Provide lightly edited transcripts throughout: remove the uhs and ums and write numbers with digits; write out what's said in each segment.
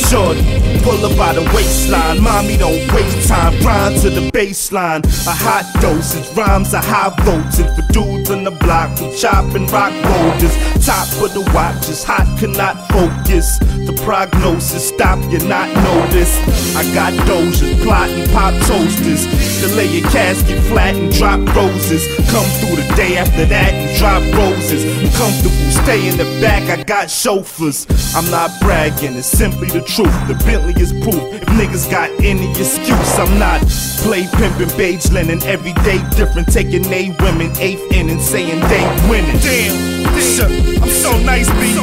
time, shorty. Pull her by the waistline. Mommy, don't waste time. Rhyme to the baseline. A hot dosage, rhymes are high voltage. For dudes on the block who chopping rock boulders. Top of the watch is hot, cannot focus. The prognosis, stop, you're not noticed. I got doja, plotting pop toasters. To lay your casket flat and drop roses. Come through the day after that and drop roses. I'm comfortable, stay in the back, I got chauffeurs. I'm not bragging, it's simply the truth. The Bentley is proof. If niggas got any excuse, I'm not play pimpin', beige linen, every day different. Taking A women, 8th inning, saying they winning. Damn, I'm so nice, B.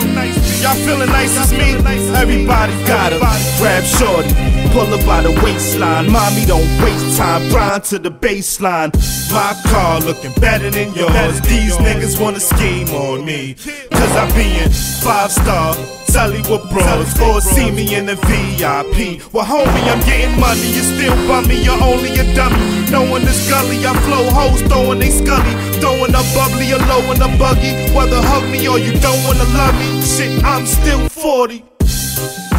Y'all feeling nice as me? Everybody got her. Grab shorty, pull her by the waistline. Mommy, don't waste time, grind to the baseline. My car looking better than yours. These niggas wanna scheme on me, cause I be in 5-star Hollywood bros, or see me in the VIP. Well, homie, I'm getting money, you still bummy, you're only a dummy. Knowing this gully, I flow hoes, throwing they scully, throwing a bubbly, or low in a buggy. Whether hug me or you don't wanna love me, shit, I'm still 40.